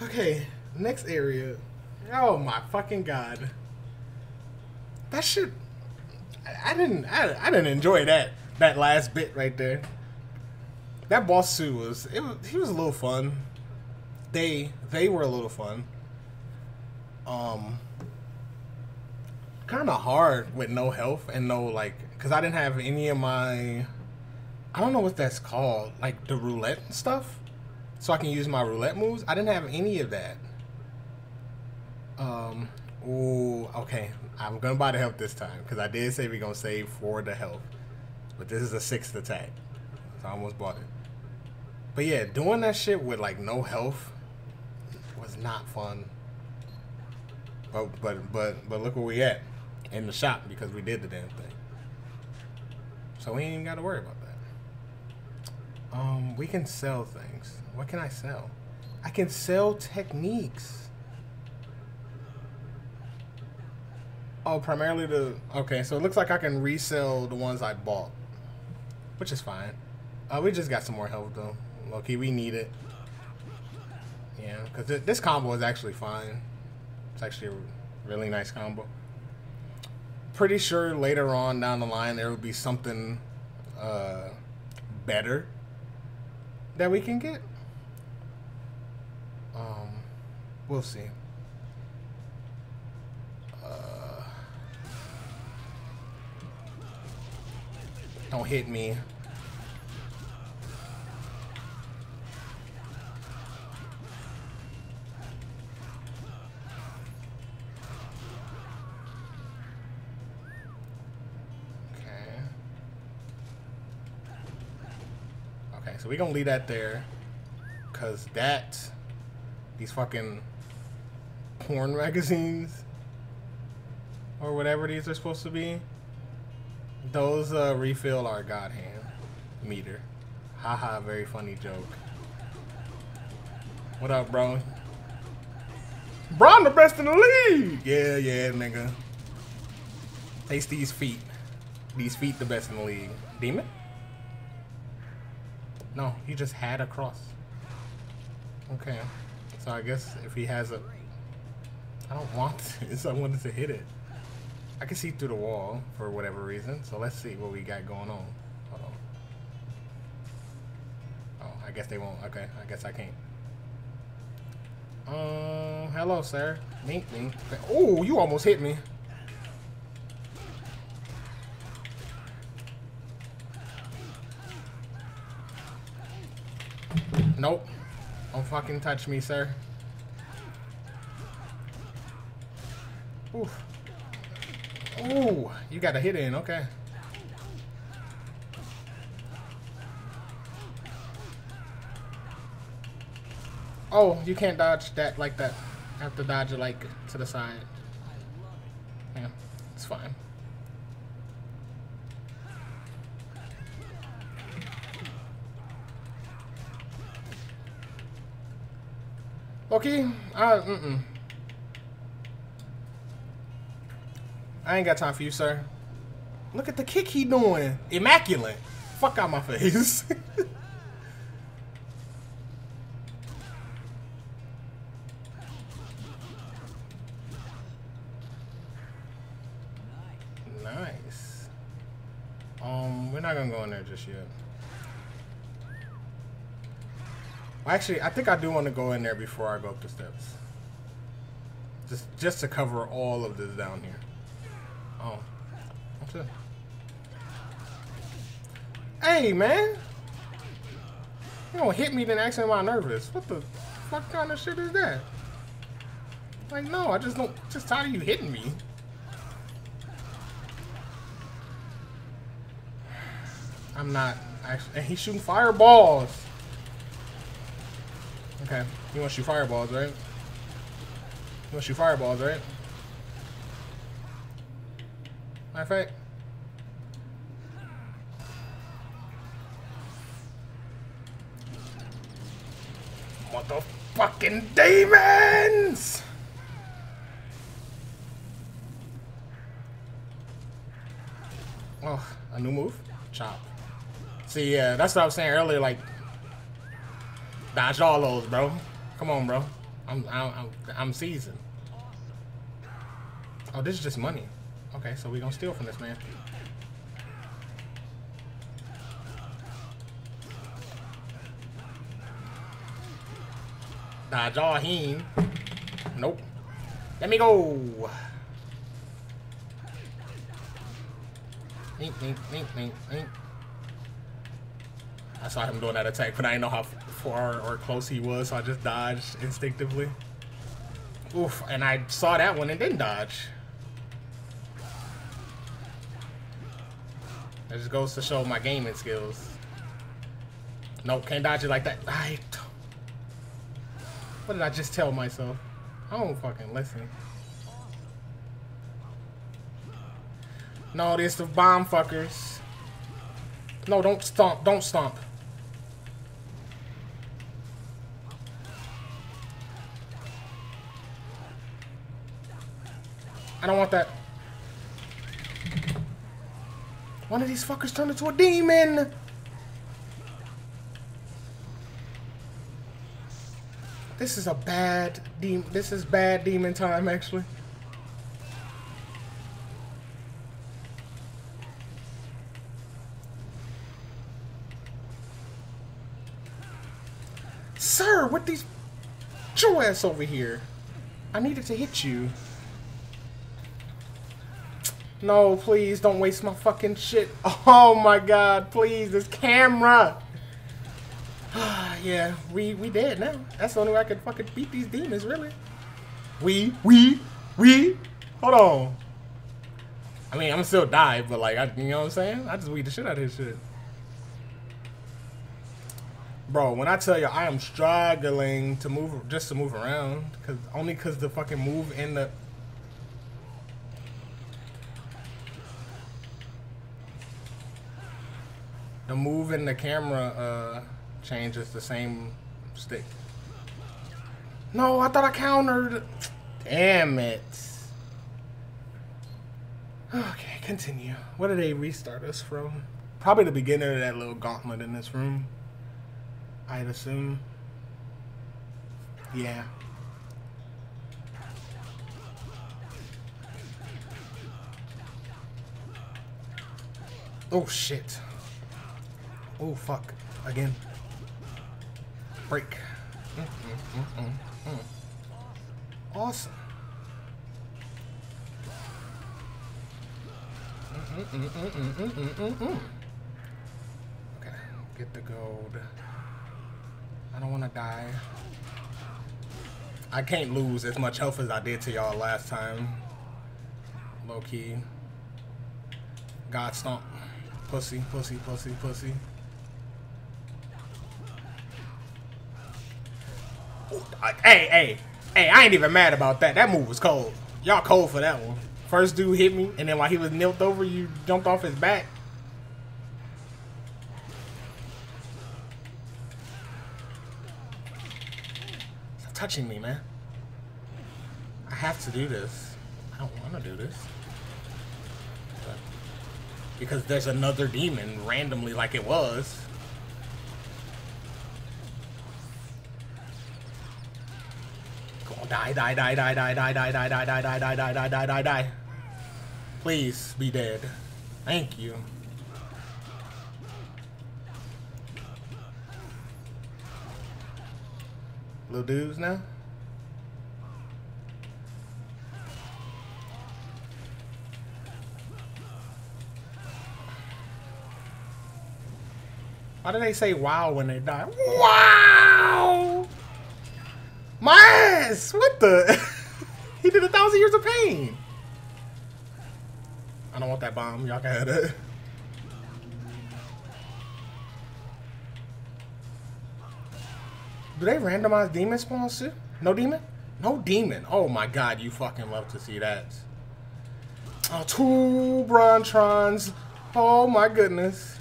Okay, next area. Oh my fucking god. That shit. I didn't enjoy that last bit right there. That boss too was. He was a little fun. They were a little fun. Kind of hard with no health and no like, cause I didn't have any of my. I don't know what that's called, like the roulette and stuff, so I can use my roulette moves. I didn't have any of that. Ooh, okay. I'm gonna buy the health this time because I did say we're gonna save for the health, but this is a 6th attack, so I almost bought it. But yeah, doing that shit with like no health was not fun. But look where we at in the shop because we did the damn thing, so we ain't even gotta worry about that. We can sell things. What can I sell? I can sell techniques. Oh, primarily the... Okay, so it looks like I can resell the ones I bought, which is fine. We just got some more health, though. Low-key, we need it. Yeah, because this combo is actually fine. It's actually a really nice combo. Pretty sure later on down the line there will be something better that we can get. We'll see. Don't hit me. Okay, so we're gonna leave that there, cause these fucking porn magazines or whatever these are supposed to be, those refill our God Hand meter. Haha, very funny joke. What up, bro? Bro, I'm the best in the league. Yeah, nigga. Taste these feet. These feet, the best in the league. Demon? No, he just had a cross. Okay, so I guess if he has a... I don't want this. I wanted to hit it. I can see through the wall for whatever reason, so let's see what we got going on. Hold on. Oh, I guess they won't. Okay, I guess I can't. Hello, sir. Mink, mink. Oh, you almost hit me. Nope. Don't fucking touch me, sir. Oof. Ooh, you got a hit in, okay. Oh, you can't dodge that like that. I have to dodge it like to the side. Yeah, it's fine. Okay, I ain't got time for you, sir. Look at the kick he doing. Immaculate. Fuck out my face. Nice. We're not gonna go in there just yet. Well, actually, I think I do want to go in there before I go up the steps. Just to cover all of this down here. Oh, what's up? Hey, man! You don't hit me, then ask me why I'm nervous. What the fuck kind of shit is that? Like, no, I just don't. Just tired of you hitting me. I'm not actually. And he's shooting fireballs. Okay, you want to shoot fireballs, right? Matter of fact, motherfucking demons! Oh, a new move? Chop. See, yeah, that's what I was saying earlier, like, dodge all those, bro. Come on, bro. I'm seasoned. Oh, this is just money. Okay, so we gonna steal from this man. Dodge all him. Nope. Let me go. Eek, eek, eek, eek, eek. I saw him doing that attack, but I didn't know how far or close he was, so I just dodged instinctively. Oof, and I saw that one and didn't dodge. That just goes to show my gaming skills. Nope, can't dodge it like that. What did I just tell myself? I don't fucking listen. No, this the bomb fuckers. No, don't stomp, don't stomp. I don't want that. One of these fuckers turned into a demon. This is a bad demon. This is bad demon time, actually. Sir, what these your ass over here? I needed to hit you. No, please don't waste my fucking shit. Oh my god, please, this camera. Yeah, we dead now. That's the only way I can fucking beat these demons, really. Hold on. I mean, I'm still die, but like, you know what I'm saying? I just weed the shit out of this shit. Bro, when I tell you I am struggling to move, just to move around, only because the fucking move in the. The move in the camera changes the same stick. No, I thought I countered. Damn it. Okay, continue. Where did they restart us from? Probably the beginning of that little gauntlet in this room, I'd assume. Yeah. Oh, shit. Oh, fuck. Again. Break. Awesome. Okay, get the gold. I don't want to die. I can't lose as much health as I did to y'all last time. Low key. God stomp. Pussy, pussy, pussy, pussy. Hey, I ain't even mad about that. That move was cold. Y'all cold for that one. First dude hit me, and then while he was knelt over, you jumped off his back. Stop touching me, man. I have to do this. I don't want to do this. But because there's another demon randomly like it was. Die, die, die, die, die, die, die, die, die, die, die, die, die, die, die, die, die. Please be dead. Thank you. Little dudes now? Why do they say wow when they die? Wow! My ass! What the? He did 1,000 years of pain. I don't want that bomb. Y'all can have that. Do they randomize demon spawns too? No demon? No demon. Oh my god, you fucking love to see that. Oh, 2 Brontrons. Oh my goodness.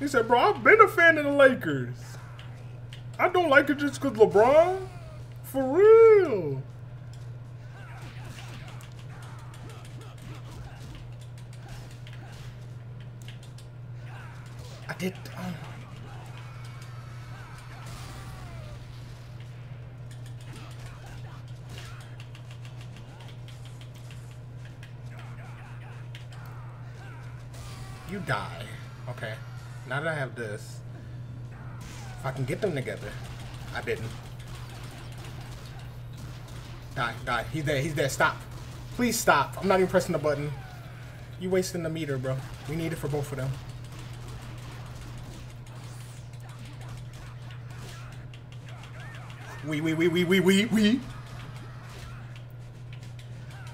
He said, bro, I've been a fan of the Lakers. I don't like it just because LeBron. For real. I did. You die. Okay. Now that I have this, if I can get them together. I didn't. Die, die. He's there. He's there. Stop. Please stop. I'm not even pressing the button. You wasting the meter, bro. We need it for both of them. We.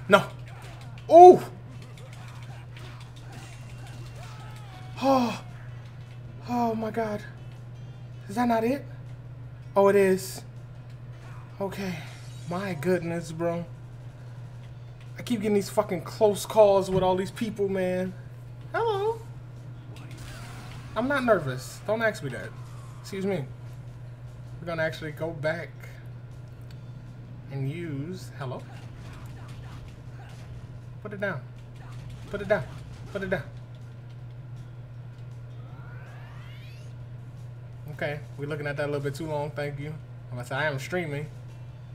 No. Ooh. Oh. Oh my God. Is that not it? Oh, it is. Okay. My goodness, bro. I keep getting these fucking close calls with all these people, man. Hello. I'm not nervous. Don't ask me that. Excuse me. We're gonna actually go back and use... Hello? Put it down. Put it down. Put it down. Okay, we're looking at that a little bit too long, thank you. Unless I am streaming.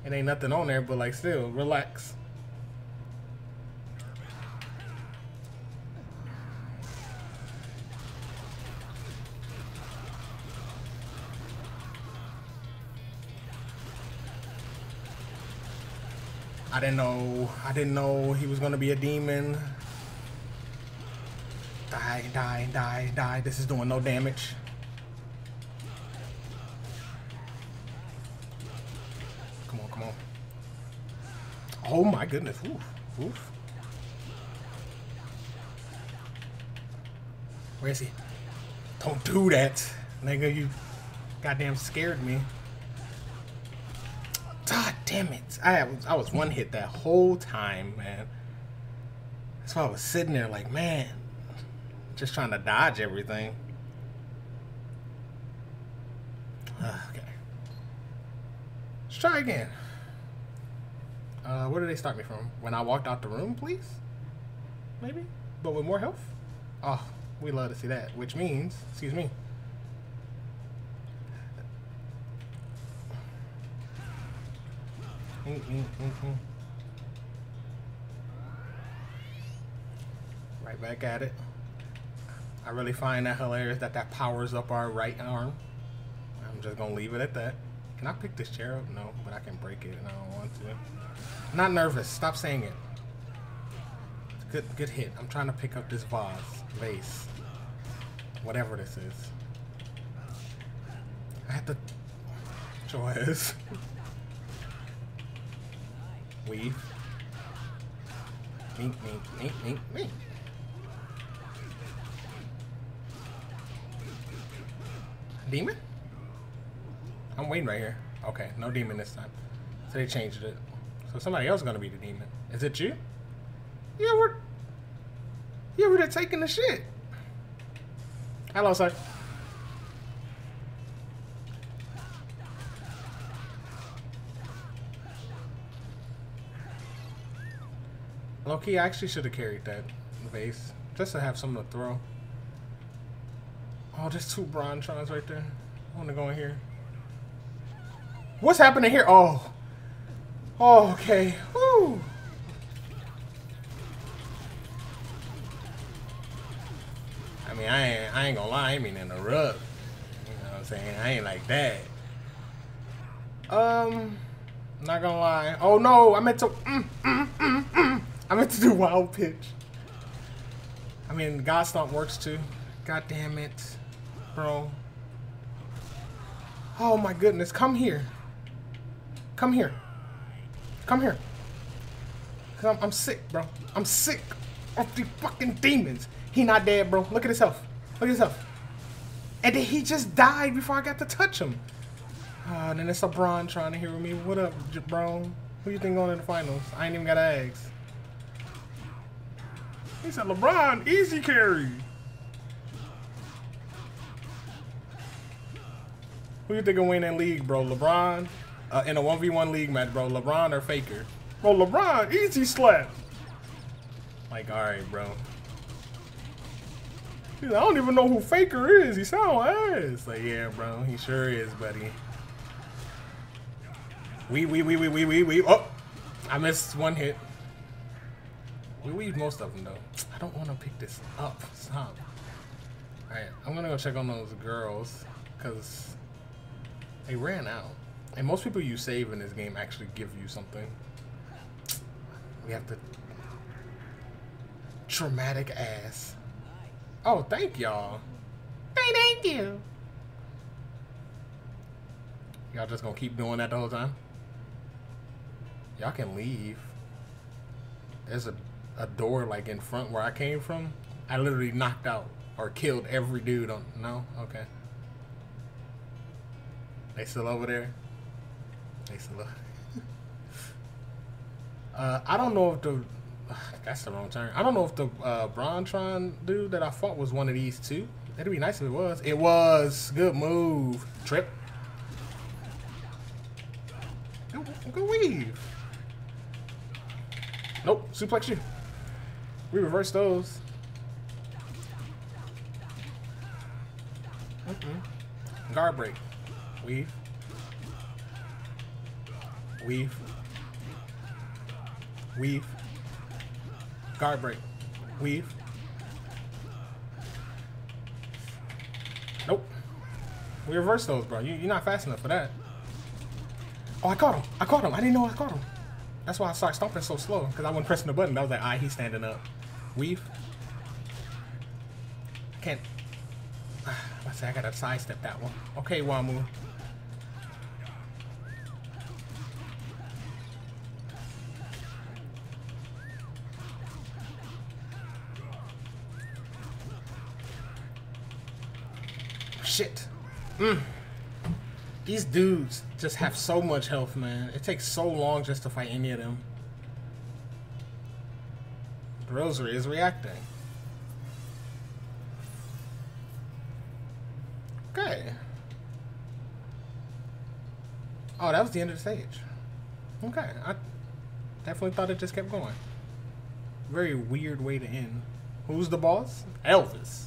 It ain't nothing on there, but like still, relax. I didn't know he was gonna be a demon. Die, die, die, die. This is doing no damage. Come on, come on. Oh my goodness. Oof, oof. Where is he? Don't do that. Nigga, you goddamn scared me. Damn it. I was one hit that whole time, man. That's why I was sitting there like, man, just trying to dodge everything. Okay. Let's try again. Where did they start me from? When I walked out the room, please? Maybe? But with more health? Oh, we love to see that. Which means, excuse me. Right back at it. I really find that hilarious that that powers up our right arm. I'm just gonna leave it at that. Can I pick this chair up? No, but I can break it and I don't want to. I'm not nervous. Stop saying it. It's a good hit. I'm trying to pick up this vase. Whatever this is. I have to... Joyous. Weave. Mink, mink, mink, mink, mink. Demon? I'm waiting right here. Okay, no demon this time. So they changed it. So somebody else is gonna be the demon. Is it you? Yeah, we're there taking the shit. Hello, sir. Low-key, I actually should have carried that vase just to have something to throw. Oh, there's two Brontrons right there. I want to go in here. What's happening here? Oh. Oh, okay. Woo. I mean, I ain't gonna lie. I mean, in a rub. You know what I'm saying? I ain't like that. Not gonna lie. Oh, no. I meant to... I meant to do wild pitch. I mean, God Stomp works too. God damn it, bro. Oh my goodness, come here. Come here. Come here. Cause I'm sick, bro. I'm sick of the fucking demons. He not dead, bro. Look at his health. Look at his health. And then he just died before I got to touch him. And then it's a Braun trying to hear with me. What up, bro? Who you think going in the finals? I ain't even got an axe. He said, LeBron, easy carry. Who you think will win that league, bro? LeBron? In a 1v1 league match, bro. LeBron or Faker? Bro, LeBron, easy slap. Like, all right, bro. He's like, I don't even know who Faker is. He sound ass. Like, yeah, bro, he sure is, buddy. We. Oh, I missed one hit. We weave most of them though. I don't want to pick this up. Stop. All right, I'm gonna go check on those girls because they ran out. And most people you save in this game actually give you something. We have to. Traumatic ass. Oh, thank y'all. Thank you. Y'all just gonna keep doing that the whole time? Y'all can leave. There's a door like in front where I came from. I literally knocked out or killed every dude on. No? Okay. They still over there? They still over there. I don't know if the... That's the wrong turn. I don't know if the Brontron dude that I fought was one of these two. That'd be nice if it was. It was. Good move. Trip. Go weave. Nope. Suplex you. We reverse those. Mm-mm. Guard break. Weave. Weave. Weave. Guard break. Weave. Nope. We reverse those, bro. You're not fast enough for that. Oh, I caught him. I caught him. I didn't know I caught him. That's why I started stomping so slow, because I wasn't pressing the button. I was like, ah, he's standing up. Weave. I can't. I gotta sidestep that one. Okay, Wamu. Shit. These dudes just have so much health, man. It takes so long just to fight any of them. The Rosary is reacting. Okay. Oh, that was the end of the stage. Okay. I definitely thought it just kept going. Very weird way to end. Who's the boss? Elvis.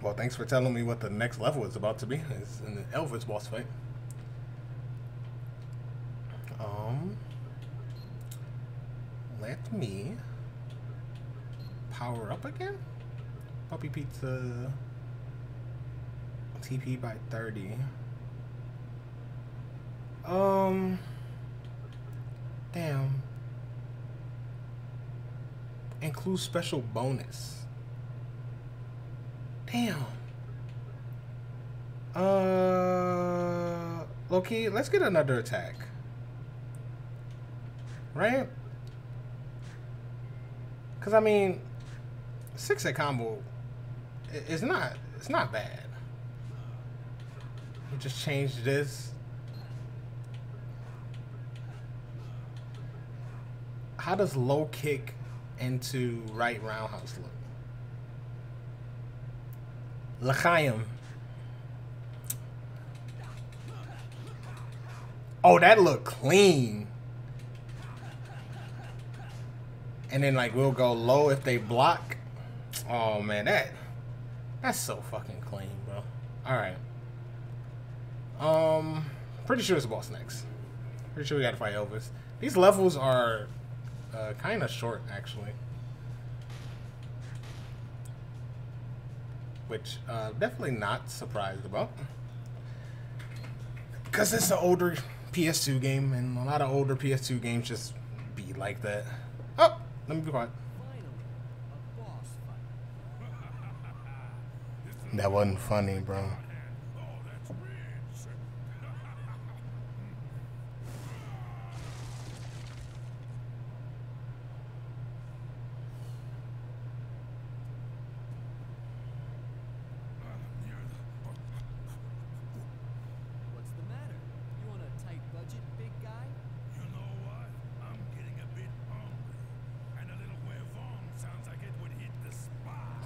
Well, thanks for telling me what the next level is about to be. It's in the Elvis boss fight. Let me power up again. Puppy Pizza. TP by 30. Damn. Include special bonus. Damn. Loki, let's get another attack. Right? Because, I mean, 6-hit combo is not, it's not bad. You just change this. How does low kick into right roundhouse look? L'chaim. Oh, that looked clean. And then, like, we'll go low if they block. Oh, man, that's so fucking clean, bro. All right. Pretty sure it's the boss next. Pretty sure we gotta fight Elvis. These levels are kind of short, actually. Which definitely not surprised about, because it's an older PS2 game, and a lot of older PS2 games just be like that. Oh, let me be quiet. That wasn't funny, bro.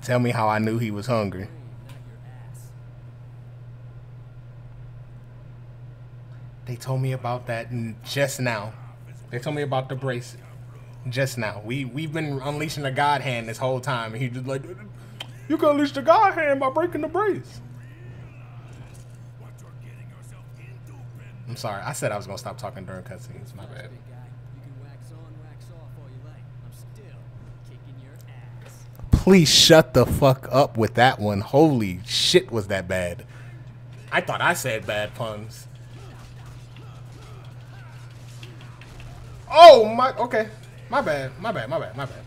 Tell me how I knew he was hungry. They told me about that just now. They told me about the bracelet. just now. We've been unleashing the God hand this whole time, and he just like, you can unleash the God hand by breaking the brace. I'm sorry. I said I was gonna stop talking during cutscenes. My bad. Please shut the fuck up with that one. Holy shit, was that bad? I thought I said bad puns. Oh my. Okay. My bad. My bad. My bad. My bad.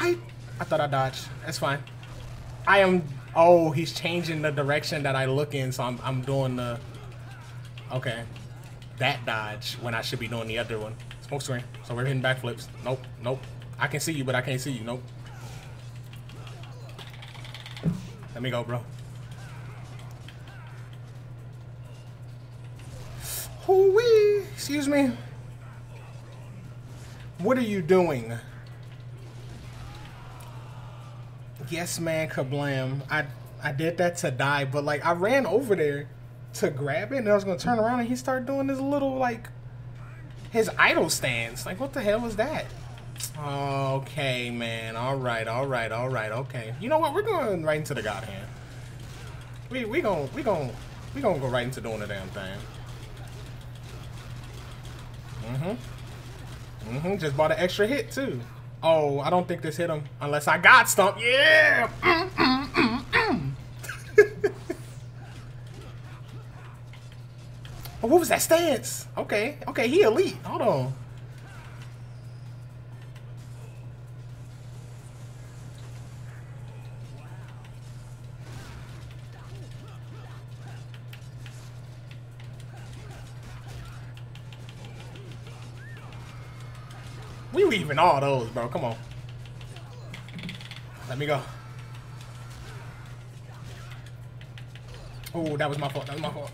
I thought I dodged. That's fine. I am. Oh, he's changing the direction that I look in, so I'm doing the... Okay. That dodge when I should be doing the other one. Smoke screen. So we're hitting backflips. Nope. Nope. I can see you, but I can't see you. Nope. Let me go, bro. Hoo-wee. Excuse me. What are you doing? Yes, man, kablam. I did that to die, but like I ran over there to grab it, and I was gonna turn around, and he started doing this little like his idle stance. Like, what the hell is that? Okay, man. All right, all right, all right. Okay. You know what? We're going right into the God hand. We gonna go right into doing the damn thing. Mm-hmm. Mm-hmm. Just bought an extra hit too. Oh, I don't think this hit him unless I got stumped. Yeah! Oh, what was that stance? Okay, okay, he elite. Hold on. We were even all those, bro. Come on. Let me go. Oh, that was my fault. That was my fault.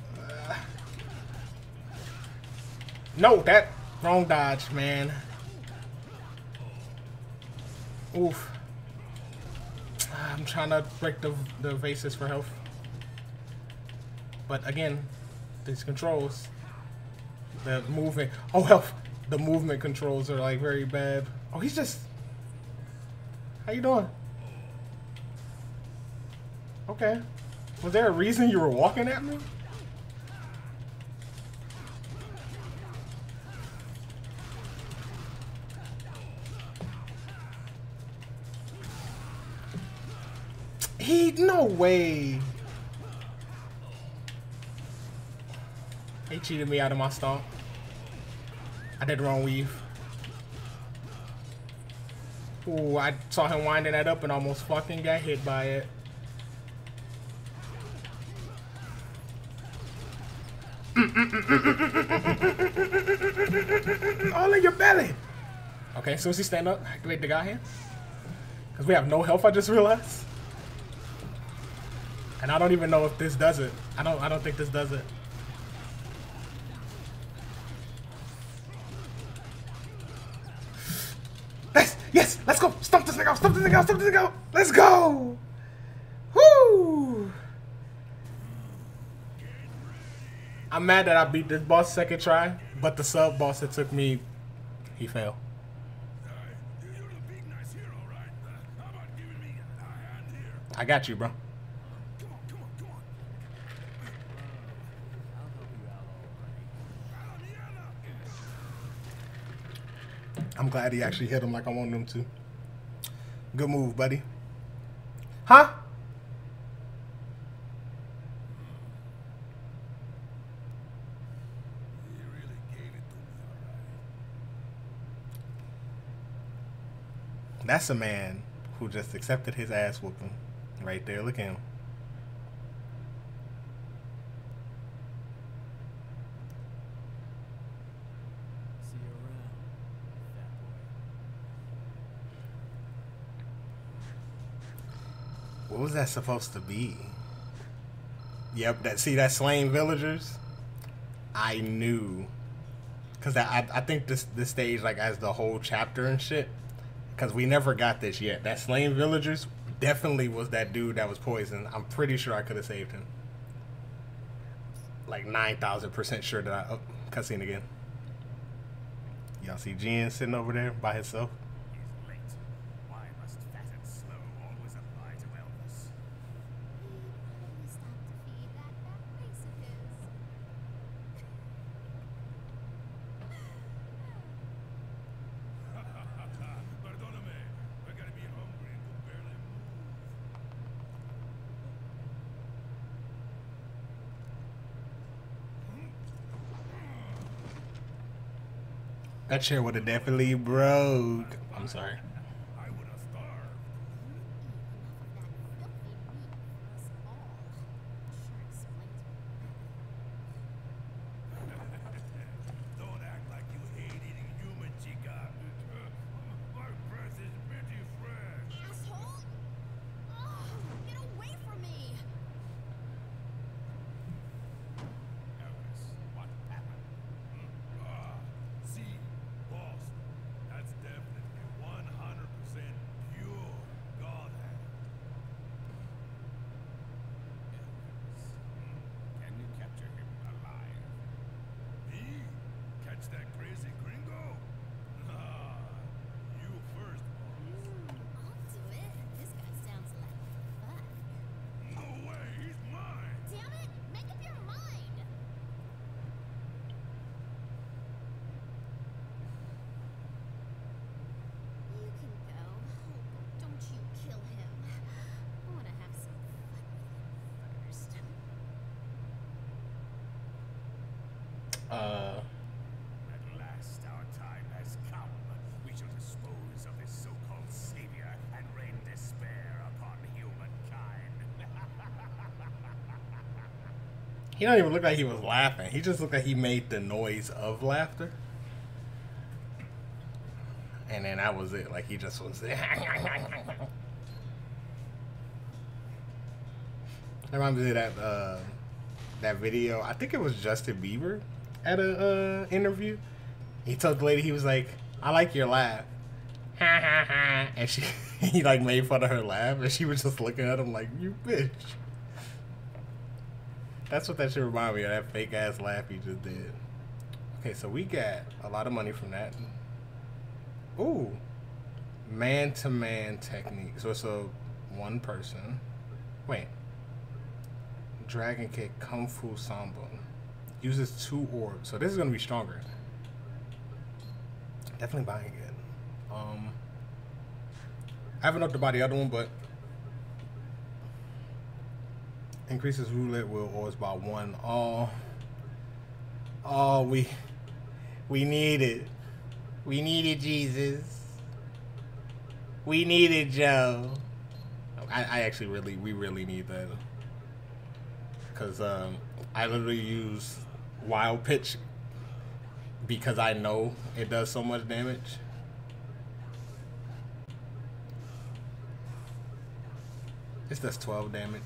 No, that wrong dodge, man. Oof. I'm trying to break the vases for health. But again, these controls. The movement. Oh, health. The movement controls are like very bad. Oh, he's just... How you doing? Okay. Was there a reason you were walking at me? He... No way. He cheated me out of my stomp. I did the wrong weave. Ooh, I saw him winding that up and almost fucking got hit by it. All in your belly! Okay, as soon as he stand up, activate the guy hand. Because we have no health, I just realized. And I don't even know if this does it. I don't think this does it. Yes, let's go. Stomp this thing out. Stomp this thing out. Stomp this thing out. Let's go. Woo. I'm mad that I beat this boss second try, but the sub boss that took me, he failed. I got you, bro. I'm glad he actually hit him like I wanted him to. Good move, buddy. Huh? He really gave it to me, all right. That's a man who just accepted his ass whooping. Right there, look at him. What was that supposed to be? Yep, that, see that slain villagers? I knew. Cause I think this stage like as the whole chapter and shit. Cause we never got this yet. That slain villagers definitely was that dude that was poisoned. I'm pretty sure I could have saved him. Like 9,000% sure that I, oh, cutscene again. Y'all see Jen sitting over there by himself. That chair would have definitely broke. I'm sorry. I would have starved. Don't act like you hate eating human, chica. My breath is pretty fresh. Asshole! Oh, get away from me! What happened? See. That's definitely 100% pure God hand. Can you capture him alive? Me? Catch that crazy gringo? Nah, you first, boss. I'll do it. This guy sounds like fun. No way, he's mine. Damn it, make up your mind. You can go. Oh, don't you kill him. I want to have some fun with him first. At last, our time has come. We shall dispose of this so-called savior and rain despair upon humankind. He don't even look like he was laughing. He just looked like he made the noise of laughter. And then that was it. Like, he just was there. That reminds me of that, that video. I think it was Justin Bieber at a interview. He told the lady, he was like, "I like your laugh." And he like made fun of her laugh. And she was just looking at him like, "You bitch." That's what that shit reminded me of. That fake ass laugh he just did. Okay, so we got a lot of money from that. Ooh, man-to-man technique. So it's a one person. Wait. Dragon kick, kung fu samba. Uses 2 orbs. So this is gonna be stronger. Definitely buying it. I haven't upped to buy the other one, but increases roulette wheel orbs by 1. Oh, we need it. We needed Jesus. We needed Joe. I actually we really need that. Cause I literally use wild pitch because I know it does so much damage. This does 12 damage.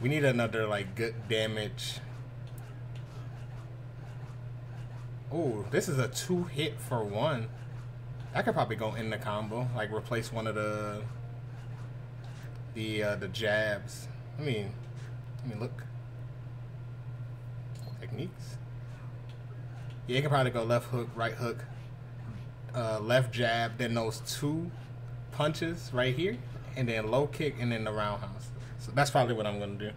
We need another like good damage. Oh, this is a 2 hit for 1. That could probably go in the combo, like replace one of the jabs. I mean, look. Techniques. Yeah, it could probably go left hook, right hook, left jab, then those 2 punches right here, and then low kick, and then the roundhouse. So that's probably what I'm gonna do.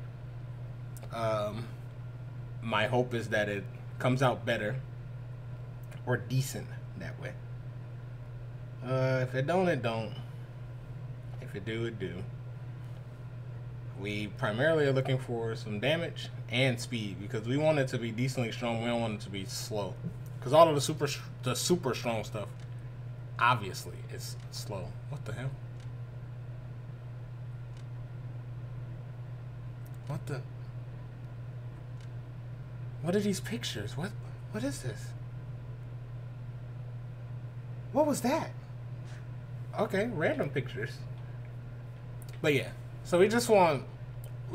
My hope is that it comes out better. Or decent that way. If it don't, it don't. If it do, it do. We primarily are looking for some damage and speed because we want it to be decently strong. We don't want it to be slow because all of the super strong stuff, obviously, is slow. What the hell? What the? What are these pictures? What is this? What was that? Okay, random pictures. But yeah, so we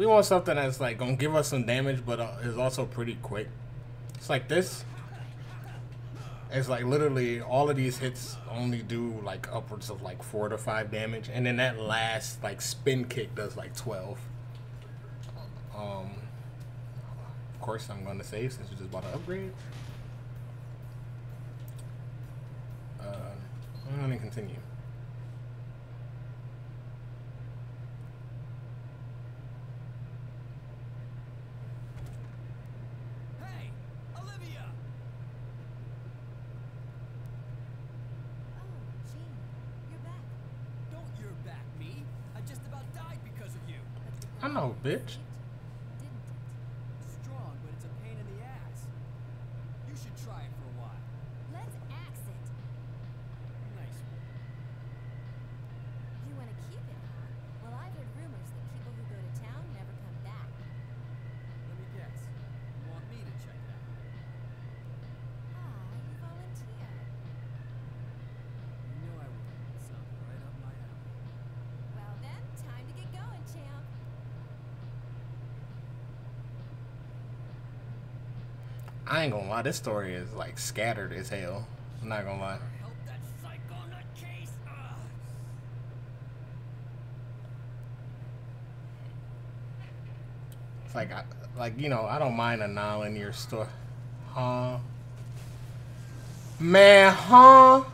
want something that's like gonna give us some damage, but is also pretty quick. It's like this. It's like literally all of these hits only do like upwards of like 4 to 5 damage, and then that last like spin kick does like 12. Of course I'm gonna save since we just bought an upgrade. continue. I know, bitch. Strong, but it's a pain in the ass. You should try it for a while. Let's axe it. Nice one. You want to keep it, huh? Well, I've heard rumors that people who go to town never come back. Let me guess. You want me to check it out? Ah, you volunteer. You knew I would. Something right up my alley. Well then, time to get going, champ. I ain't gonna lie, this story is like scattered as hell. I'm not gonna lie. Help that psycho on that case. It's like, you know, I don't mind a non-linear story. Huh? Man, huh?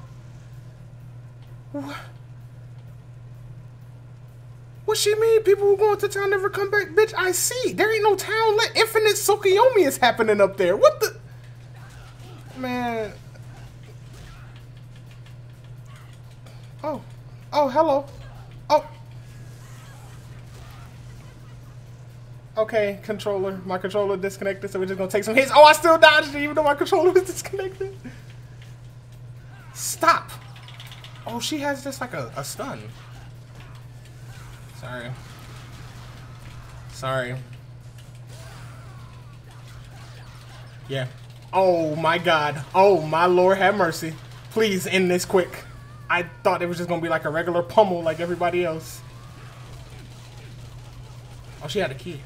What? What she mean? People who go into town never come back? Bitch, I see. There ain't no town left. Infinite Tsukuyomi is happening up there. What the? Man. Oh. Oh, hello. Oh. Okay, controller. My controller disconnected, so we're just gonna take some hits. Oh, I still dodged it even though my controller was disconnected. Stop. Oh, she has just like a stun. Sorry. Sorry. Yeah. Oh my God. Oh my Lord, have mercy. Please end this quick. I thought it was just gonna be like a regular pummel like everybody else. Oh, she had a key.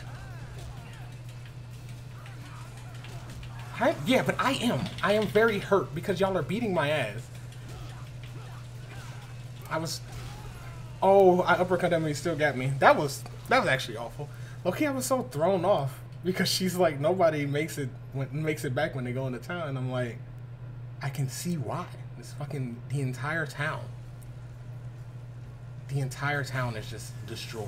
Yeah, but I am. I am very hurt because y'all are beating my ass. Oh, I uppercut him and he still got me. That was actually awful. Low-key, I was so thrown off because she's like, nobody makes it back when they go into town. And I'm like, I can see why. It's fucking the entire town. The entire town is just destroyed.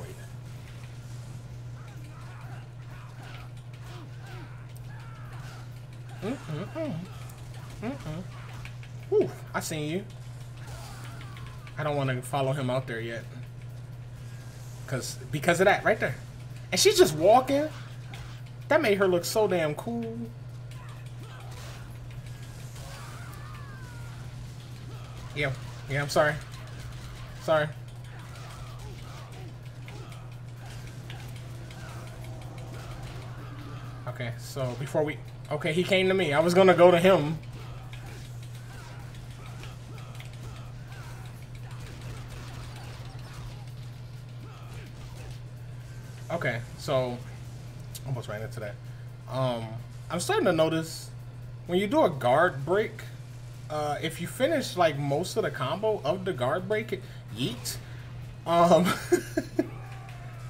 Ooh, I seen you. I don't want to follow him out there yet. Because of that, right there. And she's just walking. That made her look so damn cool. Yeah. Yeah, I'm sorry. Sorry. Okay, so before we... Okay, he came to me. I was going to go to him. Okay, so almost ran into that. I'm starting to notice when you do a guard break, if you finish like most of the combo of the guard break,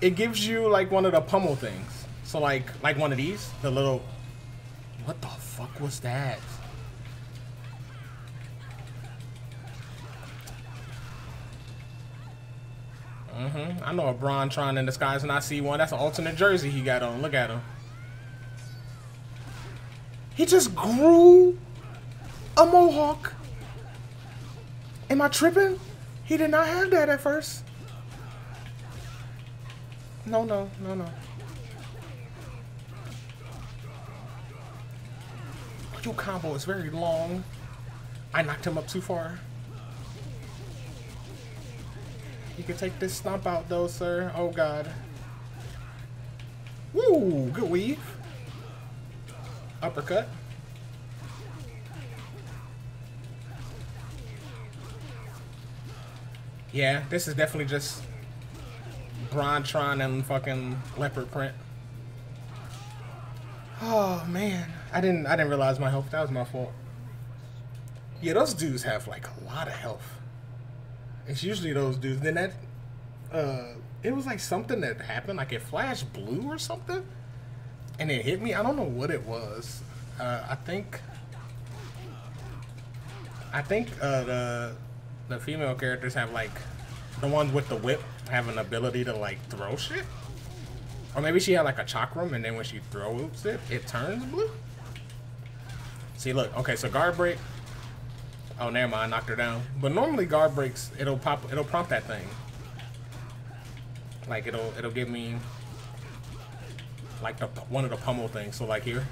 it gives you like one of the pummel things. So like one of these, the little, what the fuck was that? I know a Brontron in disguise and I see one. That's an alternate jersey he got on. Look at him. He just grew a mohawk. Am I tripping? He did not have that at first. No, no, no, no. Your combo is very long. I knocked him up too far. You can take this stomp out though, sir. Oh God. Woo! Good weave. Uppercut. Yeah, this is definitely just Brontron and fucking leopard print. Oh man, I didn't realize my health. That was my fault. Yeah, those dudes have like a lot of health. It's usually those dudes. Then that, it was like something that happened, like it flashed blue or something, and it hit me. I don't know what it was. I think the female characters have, like, the ones with the whip have an ability to, like, throw shit. Or maybe she had, like, a chakram, and then when she throws it, it turns blue. See, look. Okay, so guard break. Oh, never mind. I knocked her down. But normally guard breaks, it'll pop, it'll prompt that thing. Like, it'll give me, like, the, one of the pummel things. So, like, here.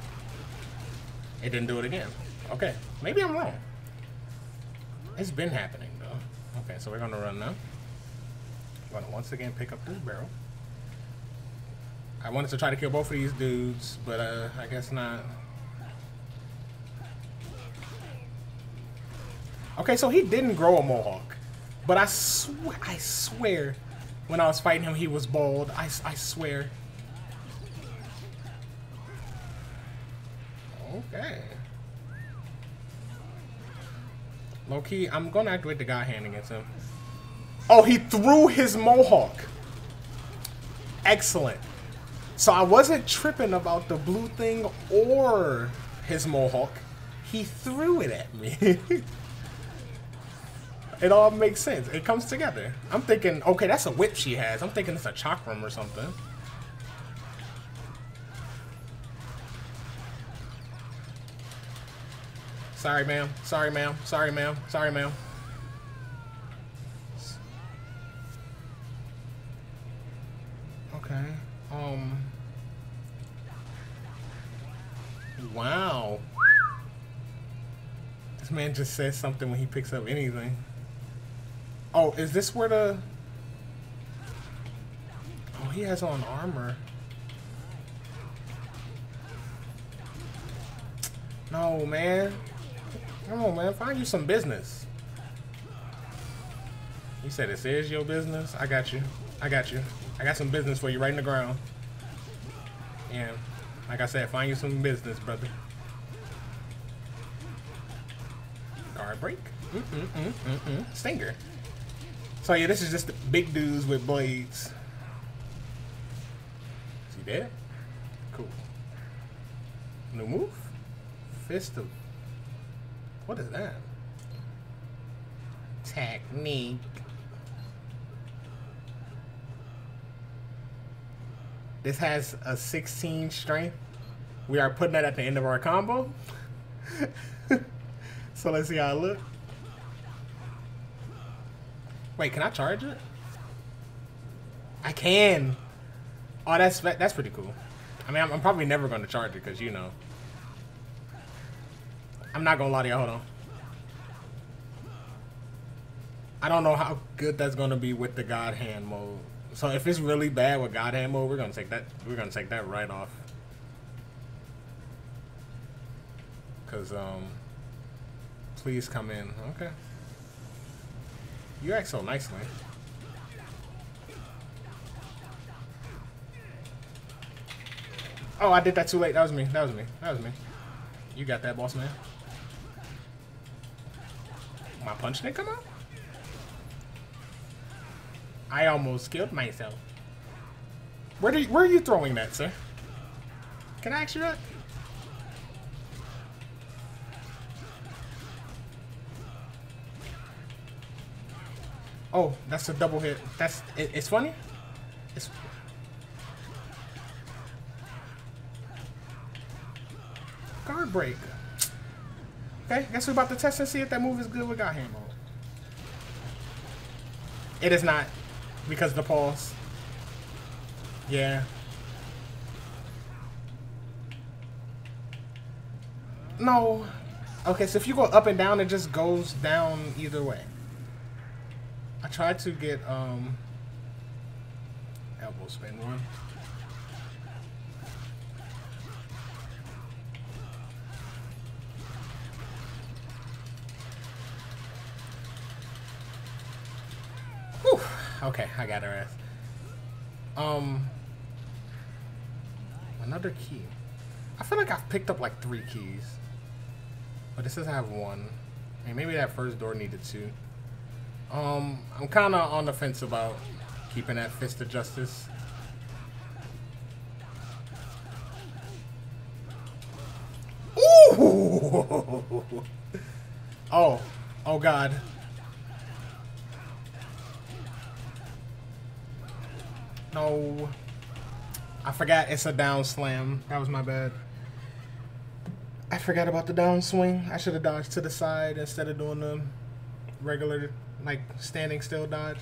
It didn't do it again. Okay. Maybe I'm wrong. It's been happening, though. Okay, so we're going to run now. I'm going to once again pick up this barrel. I wanted to try to kill both of these dudes, but I guess not. Okay, so he didn't grow a mohawk. But I swear, when I was fighting him, he was bald. I swear. Okay. Low-key, I'm going to activate the God Hand against him. Oh, he threw his mohawk. Excellent. So I wasn't tripping about the blue thing or his mohawk. He threw it at me. It all makes sense. It comes together. I'm thinking, okay, that's a whip she has. I'm thinking it's a chakram or something. Sorry, ma'am. Sorry, ma'am. Sorry, ma'am. Sorry, ma'am. Okay. Wow. This man just says something when he picks up anything. Oh, is this where the... Oh, he has on armor. No, man. Come on, man. Find you some business. You said this is your business? I got you. I got you. I got some business for you right in the ground. Yeah. Like I said, find you some business, brother. Guard break. Stinger. So, yeah, this is just the big dudes with blades. Is he dead? Cool. New move? Fist of... What is that? Technique. This has a 16 strength. We are putting that at the end of our combo. So let's see how it looks. Wait, can I charge it? I can. Oh, that's pretty cool. I mean, I'm probably never going to charge it because, you know. I'm not going to lie to y'all. Hold on. I don't know how good that's going to be with the God Hand mode. So if it's really bad with God Hand mode, we're going to take that. We're going to take that right off. Cause please come in. Okay. You act so nicely. Oh, I did that too late. That was me. That was me. That was me. You got that, boss man. My punch didn't come out? I almost killed myself. Where are you throwing that, sir? Can I ask you that? Oh, that's a double hit. That's it, it's funny. It's... Guard break. Okay, guess we're about to test and see if that move is good with God Hand mode. It is not, because of the pause. Yeah. No. Okay, so if you go up and down, it just goes down either way. I tried to get elbow spin one. Whew. Okay, I got her ass. Another key. I feel like I've picked up like 3 keys, but this doesn't have one. I mean, maybe that first door needed 2. I'm kind of on the fence about keeping that Fist of Justice. Ooh! Oh, oh God. No. I forgot it's a down slam. That was my bad. I forgot about the down swing. I should have dodged to the side instead of doing the regular, like, standing still dodge.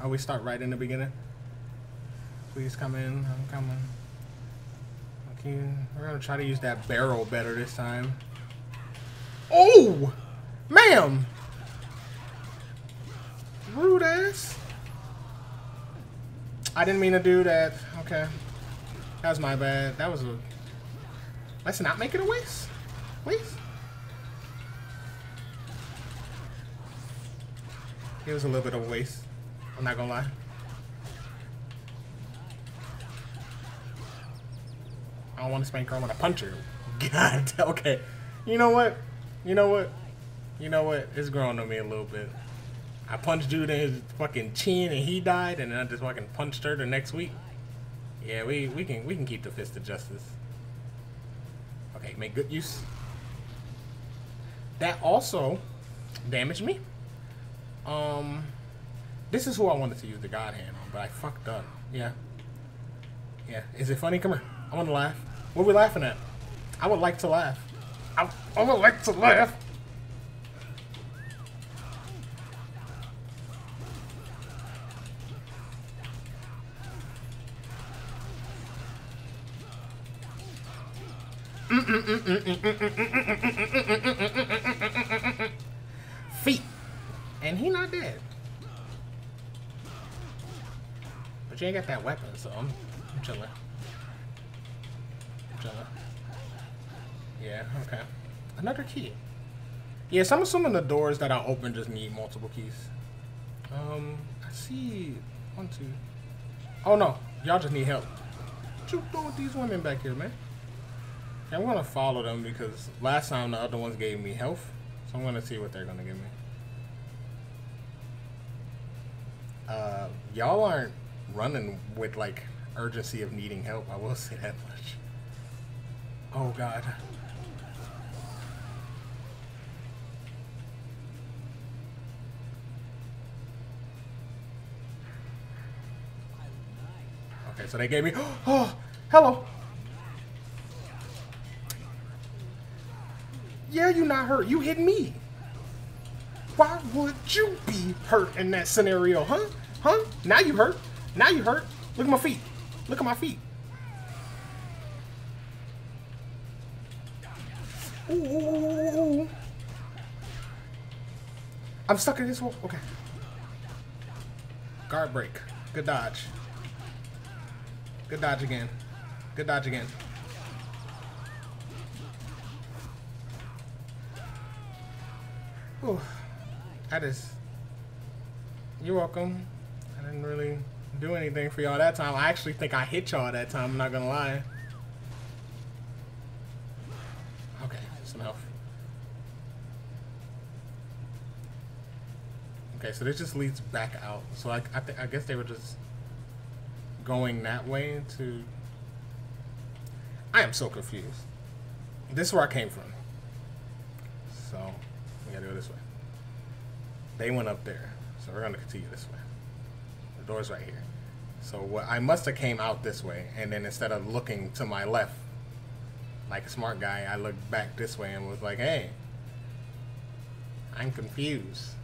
I always start right in the beginning. Please come in. I'm coming. Okay. We're going to try to use that barrel better this time. Oh! Ma'am! Rude ass. I didn't mean to do that. Okay. That was my bad. That was a... Let's not make it a waste. Please. It was a little bit of a waste. I'm not gonna lie. I don't want to spank her. I want to punch her. God. Okay. You know what? You know what? You know what? It's growing on me a little bit. I punched dude in his fucking chin and he died, and then I just fucking punched her the next week. Yeah, we can keep the fist of justice. Okay, make good use. That also damaged me. This is who I wanted to use the God Hand on, but I fucked up. Yeah. Yeah. Is it funny? Come here. I want to laugh. What are we laughing at? I would like to laugh. I would like to laugh. Feet. And he not dead. But you ain't got that weapon, so I'm chilling. I'm chilling. Yeah, okay. Another key. Yes, I'm assuming the doors that I open just need multiple keys. I see 1, 2. Oh no, y'all just need help. What you doing with these women back here, man? I'm gonna follow them because last time the other ones gave me health, so I'm gonna see what they're gonna give me. Y'all aren't running with like urgency of needing help. I will say that much. Oh God. Okay, so they gave me. Oh, hello. Yeah, you not hurt. You hit me. Why would you be hurt in that scenario, huh? Huh? Now you hurt. Now you hurt. Look at my feet. Look at my feet. Ooh. I'm stuck in this wall. Okay. Guard break. Good dodge. Good dodge again. Good dodge again. Ooh, you're welcome. I didn't really do anything for y'all that time. I actually think I hit y'all that time, I'm not gonna lie. Okay, some health. Okay, so this just leads back out. So I guess they were just going that way to... I am so confused. This is where I came from. So... we gotta go this way. They went up there, so we're gonna continue this way. The door's right here. So what I must have came out this way, and then instead of looking to my left like a smart guy, I looked back this way and was like, hey, I'm confused.